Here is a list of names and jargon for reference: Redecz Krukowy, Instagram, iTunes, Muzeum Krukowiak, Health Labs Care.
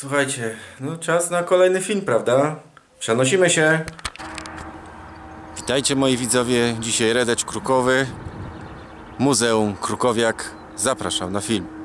Słuchajcie, no czas na kolejny film, prawda? Przenosimy się. Witajcie moi widzowie, dzisiaj Redecz Krukowy, Muzeum Krukowiak. Zapraszam na film.